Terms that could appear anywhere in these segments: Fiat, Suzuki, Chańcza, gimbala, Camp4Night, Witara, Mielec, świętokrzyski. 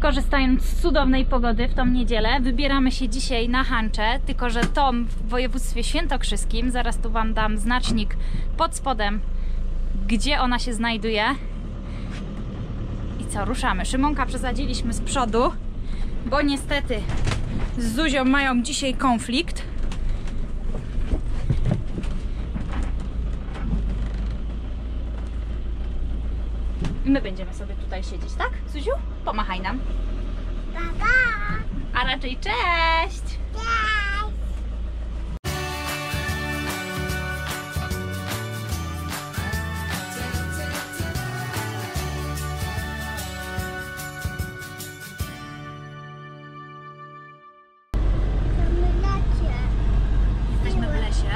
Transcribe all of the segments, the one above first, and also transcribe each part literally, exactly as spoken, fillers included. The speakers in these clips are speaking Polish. korzystając z cudownej pogody w tą niedzielę, wybieramy się dzisiaj na Chańczę, tylko że to w województwie świętokrzyskim. Zaraz tu Wam dam znacznik pod spodem, gdzie ona się znajduje. I co, ruszamy. Szymonka przesadziliśmy z przodu, bo niestety z Zuzią mają dzisiaj konflikt. My będziemy sobie tutaj siedzieć, tak? Zuziu? Pomachaj nam. Pa, pa. A raczej cześć! Cześć! Jesteśmy w lesie.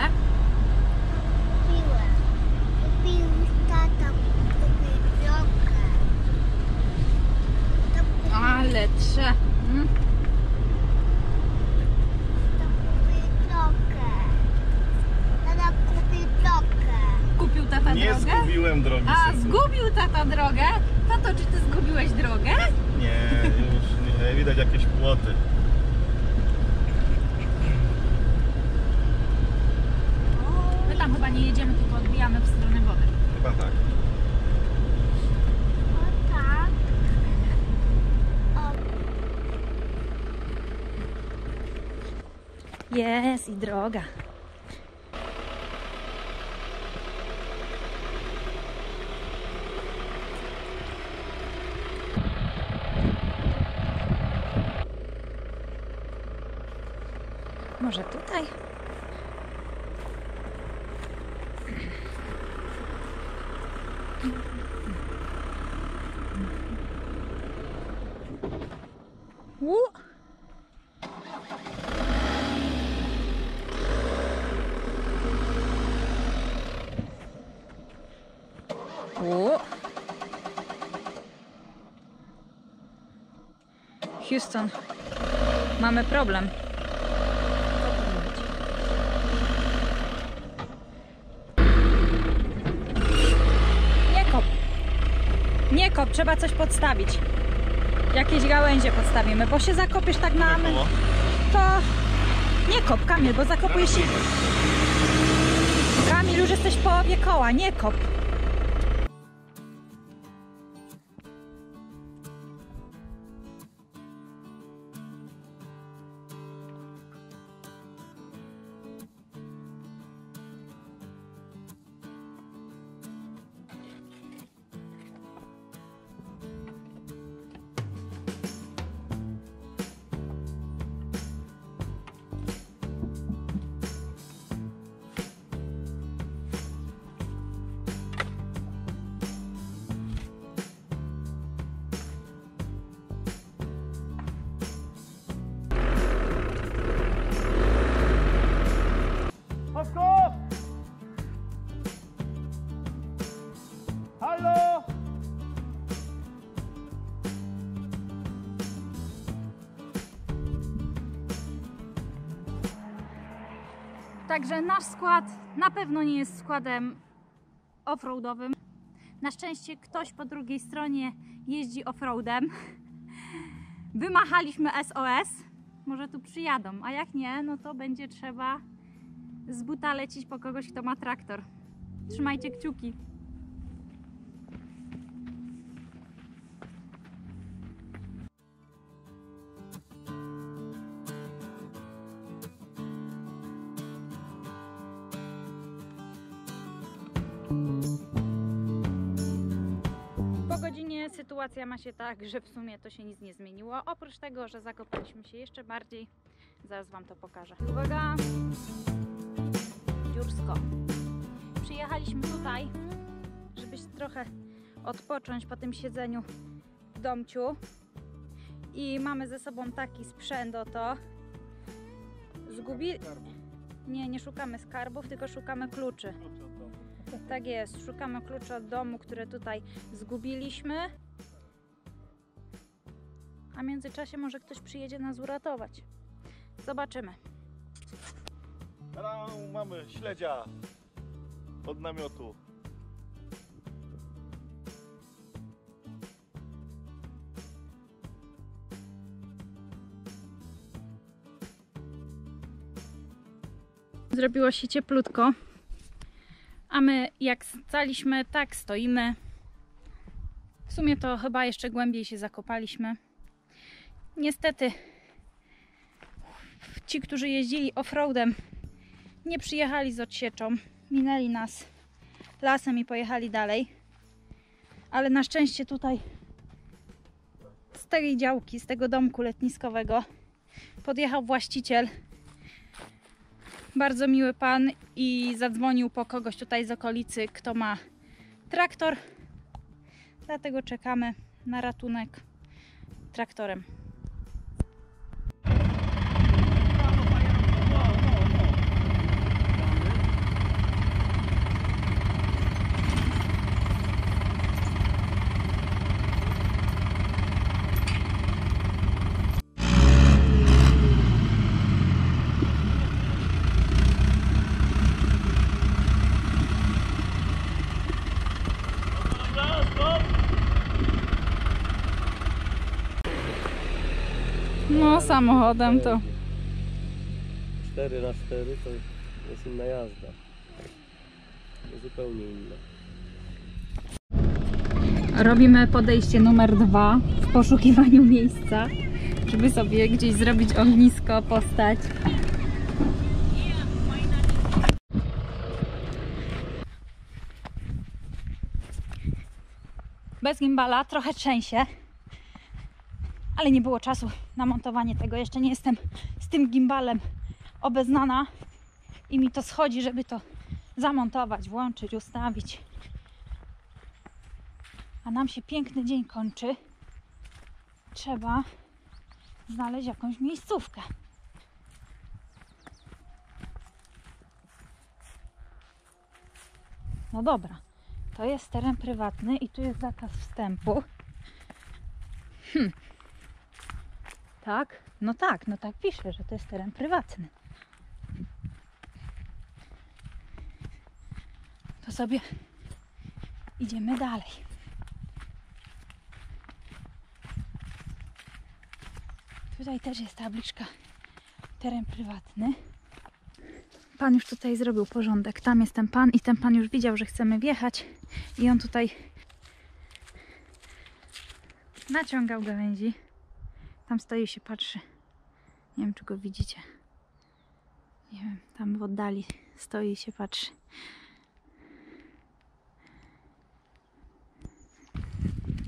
Ale trze. Hmm? Tata kupił drogę. Kupił tata drogę? Nie zgubiłem drogi. A, sobie. Zgubił tata drogę? Tato, czy ty zgubiłeś drogę? Nie, już nie. Widać jakieś płoty. My tam chyba nie jedziemy, tylko odbijamy w stronę wody. Chyba tak. Jest i droga. Może tutaj? U! Houston, mamy problem. Nie kop. Nie kop, trzeba coś podstawić. Jakieś gałęzie podstawimy, bo się zakopiesz tak na... To nie kop, Kamil, bo zakopujesz się... Kamil, już jesteś w połowie koła, nie kop. Także nasz skład na pewno nie jest składem offroadowym. Na szczęście ktoś po drugiej stronie jeździ offroadem. Wymachaliśmy S O S. Może tu przyjadą, a jak nie, no to będzie trzeba z buta lecieć po kogoś, kto ma traktor. Trzymajcie kciuki. Po godzinie sytuacja ma się tak, że w sumie to się nic nie zmieniło, oprócz tego, że zakopaliśmy się jeszcze bardziej. Zaraz Wam to pokażę. Uwaga! Dziursko. Przyjechaliśmy tutaj, żeby się trochę odpocząć po tym siedzeniu w domciu. I mamy ze sobą taki sprzęt oto. Zgubi... Nie, nie szukamy skarbów, tylko szukamy kluczy. Tak jest, szukamy kluczy od domu, które tutaj zgubiliśmy. A w międzyczasie może ktoś przyjedzie nas uratować. Zobaczymy. Tadam, mamy śledzia od namiotu. Zrobiło się cieplutko, a my jak staliśmy, tak stoimy. W sumie to chyba jeszcze głębiej się zakopaliśmy. Niestety ci, którzy jeździli offroadem, nie przyjechali z odsieczą. Minęli nas lasem i pojechali dalej. Ale na szczęście tutaj z tej działki, z tego domku letniskowego podjechał właściciel. Bardzo miły pan i zadzwonił po kogoś tutaj z okolicy, kto ma traktor. Dlatego czekamy na ratunek traktorem. No, samochodem to cztery na cztery to jest inna jazda, jest zupełnie inna. Robimy podejście numer dwa w poszukiwaniu miejsca, żeby sobie gdzieś zrobić ognisko, postać. Bez gimbala, trochę trzęsie. Ale nie było czasu na montowanie tego. Jeszcze nie jestem z tym gimbalem obeznana i mi to schodzi, żeby to zamontować, włączyć, ustawić. A nam się piękny dzień kończy. Trzeba znaleźć jakąś miejscówkę. No dobra, to jest teren prywatny i tu jest zakaz wstępu. Hm. Tak? No tak, no tak pisze, że to jest teren prywatny. To sobie idziemy dalej. Tutaj też jest tabliczka teren prywatny. Pan już tutaj zrobił porządek. Tam jest ten pan i ten pan już widział, że chcemy wjechać i on tutaj naciągał gałęzi. Tam stoi się, patrzy. Nie wiem, czy go widzicie. Nie wiem, tam w oddali stoi się, patrzy.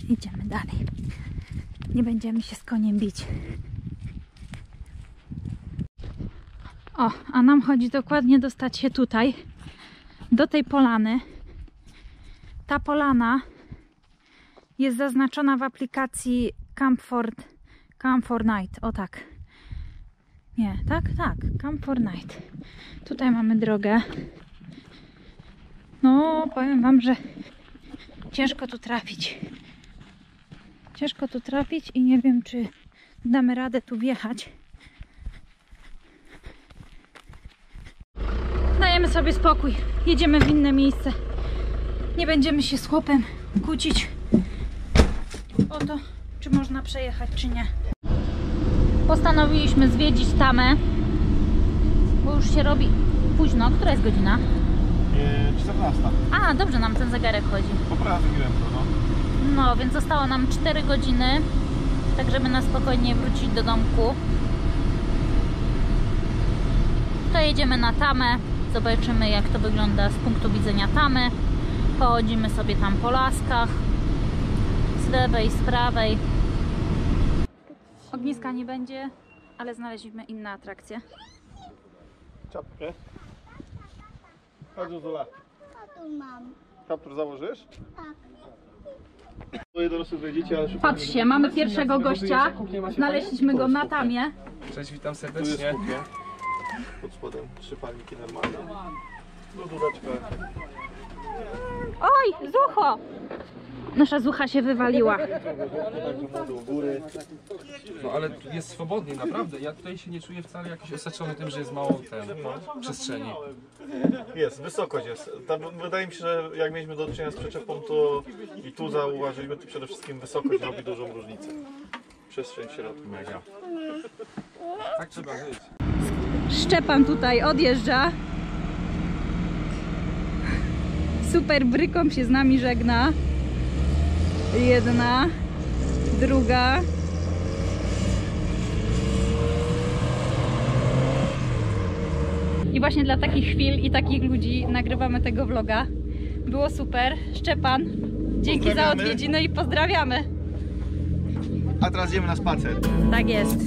Idziemy dalej. Nie będziemy się z koniem bić. O, a nam chodzi dokładnie dostać się tutaj, do tej polany. Ta polana jest zaznaczona w aplikacji Camp four Night. Camp four Night, o tak. Nie, tak, tak, Camp four Night. Tutaj mamy drogę. No, powiem wam, że ciężko tu trafić. Ciężko tu trafić i nie wiem, czy damy radę tu wjechać. Dajemy sobie spokój, jedziemy w inne miejsce. Nie będziemy się z chłopem kłócić o to, czy można przejechać, czy nie. Postanowiliśmy zwiedzić Tamę, bo już się robi późno. Która jest godzina? czternasta. A, dobrze nam ten zegarek chodzi. Poprawnie to, no. No, więc zostało nam cztery godziny, tak żeby na spokojnie wrócić do domku. To jedziemy na Tamę, zobaczymy jak to wygląda z punktu widzenia Tamy. Pochodzimy sobie tam po laskach, z lewej, z prawej. Ogniska nie będzie, ale znaleźliśmy inne atrakcje. Czapkę. Chodź, Zula. Kaptur założysz? Tak. Moje dorosłe wejdziecie, ale patrzcie, mamy pierwszego gościa. Znaleźliśmy go na Tamie. Cześć, witam serdecznie. Tu jest pod spodem trzy palniki normalne. No, Zulaczka. Oj, Zucho! Nasza Zucha się wywaliła. No ale jest swobodniej, naprawdę. Ja tutaj się nie czuję wcale jakiś osaczony tym, że jest mało ten, no, przestrzeni. Jest, wysokość jest. Tam, wydaje mi się, że jak mieliśmy do czynienia z przyczepą, to i tu zauważyliśmy, to przede wszystkim wysokość robi dużą różnicę. Przestrzeń w środku. Mega. Tak trzeba żyć. Szczepan tutaj odjeżdża. super bryką się z nami żegna. Jedna, druga. I właśnie dla takich chwil i takich ludzi nagrywamy tego vloga. Było super. Szczepan, dzięki za odwiedziny i pozdrawiamy. A teraz idziemy na spacer. Tak jest.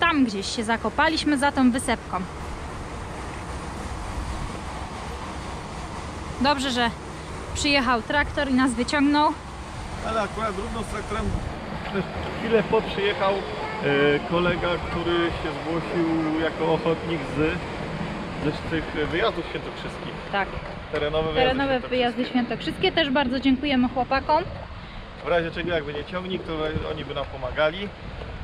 Tam gdzieś się zakopaliśmy za tą wysepką. Dobrze, że przyjechał traktor i nas wyciągnął. Ale akurat równo z traktorem przez chwilę po przyjechał yy, kolega, który się zgłosił jako ochotnik z, z tych wyjazdów świętokrzyskich. Tak. Terenowe, Terenowe wyjazdy, wyjazdy świętokrzyskie. Też bardzo dziękujemy chłopakom. W razie czego jakby nie ciągnik, to oni by nam pomagali.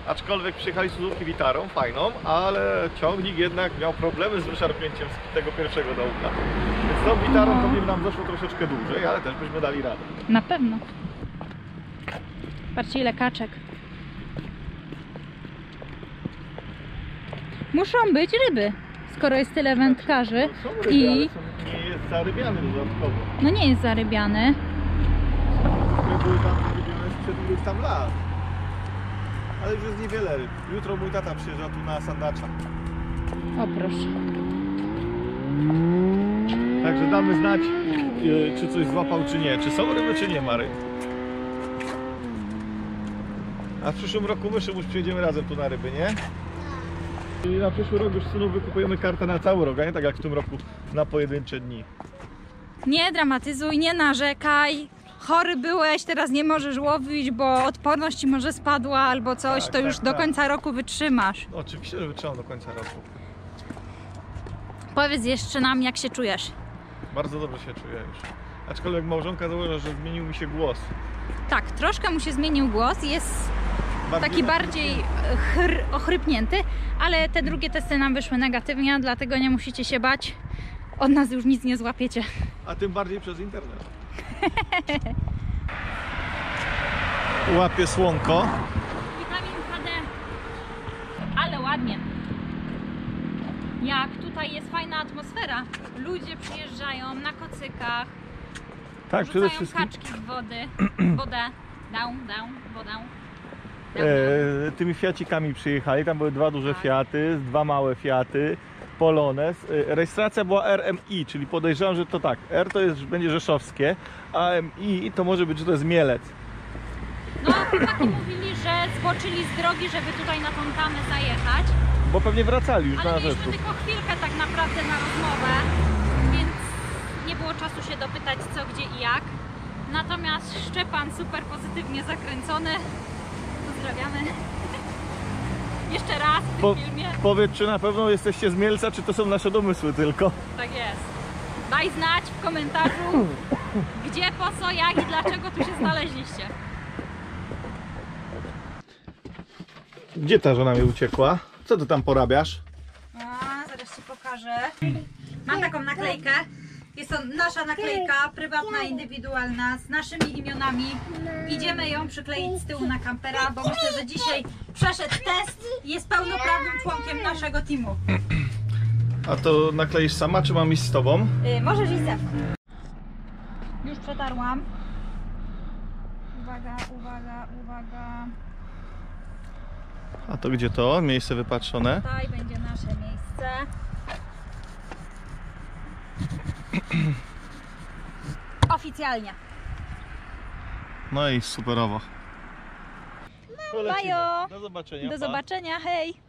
Aczkolwiek przyjechali Suzuki Witarą, fajną, ale ciągnik jednak miał problemy z wyszarpnięciem z tego pierwszego dołka. Więc tą Witarą to by nam zeszło troszeczkę dłużej, ale też byśmy dali radę. Na pewno. Patrzcie, ile kaczek. Muszą być ryby, skoro jest tyle wędkarzy. Są ryby, i ale są, nie jest zarybiany dodatkowo. No nie jest zarybiany. Były tam zarybiane sprzed iluś tam lat. Ale już jest niewiele ryb. Jutro mój tata przyjeżdża tu na sandacza. O proszę. Także damy znać, czy coś złapał, czy nie. Czy są ryby, czy nie ma ryb. A w przyszłym roku myszy już przyjedziemy razem tu na ryby, nie? I na przyszły rok już synu wykupujemy kartę na cały rok, a nie tak jak w tym roku na pojedyncze dni. Nie dramatyzuj, nie narzekaj. Chory byłeś, teraz nie możesz łowić, bo odporność ci może spadła albo coś, tak, to już tak, do końca tak. roku wytrzymasz. Oczywiście, że wytrzymam do końca roku. Powiedz jeszcze nam, jak się czujesz. Bardzo dobrze się czuję już. Aczkolwiek małżonka zauważyła, że zmienił mi się głos. Tak, troszkę mu się zmienił głos, jest bardziej taki bardziej chr ochrypnięty, ale te drugie testy nam wyszły negatywnie, dlatego nie musicie się bać. Od nas już nic nie złapiecie. A tym bardziej przez internet. Łapie słonko. Witamin H D. Ale ładnie. Jak tutaj jest fajna atmosfera. Ludzie przyjeżdżają na kocykach. Tak, przede wszystkim. Kaczki z wody. Wodę. Down, down, wodę. E, tymi fiacikami przyjechali. Tam były dwa duże tak. fiaty, dwa małe fiaty. Polones. Rejestracja była R M I, czyli podejrzewam, że to tak. R to jest, będzie rzeszowskie, a M I to może być, że to jest Mielec. No, chłopaki mówili, że zboczyli z drogi, żeby tutaj na tą tamę zajechać. Bo pewnie wracali już. Ale na mieliśmy tylko chwilkę tak naprawdę na rozmowę, więc nie było czasu się dopytać co, gdzie i jak. Natomiast Szczepan super pozytywnie zakręcony. Pozdrawiamy. Jeszcze raz w tym po, filmie. Powiedz, czy na pewno jesteście z Mielca, czy to są nasze domysły tylko? Tak jest. Daj znać w komentarzu, gdzie, po co, jak i dlaczego tu się znaleźliście. Gdzie ta żona mi uciekła? Co ty tam porabiasz? A, zaraz ci pokażę. Mam taką naklejkę. Jest to nasza naklejka, prywatna, indywidualna, z naszymi imionami. Idziemy ją przykleić z tyłu na kampera, bo myślę, że dzisiaj przeszedł test i jest pełnoprawnym członkiem naszego teamu. A to nakleisz sama, czy mam iść z tobą? Yy, możesz iść ze mną. Już przetarłam. Uwaga, uwaga, uwaga. A to gdzie to? Miejsce wypatrzone? Tutaj będzie nasze miejsce. Oficjalnie. No i superowo. Polecimy. Bajo! Do zobaczenia. Do zobaczenia, hej!